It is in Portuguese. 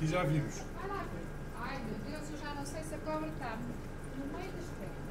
que já vimos. Ai, meu Deus, eu já não sei se a cobra está no meio das pernas.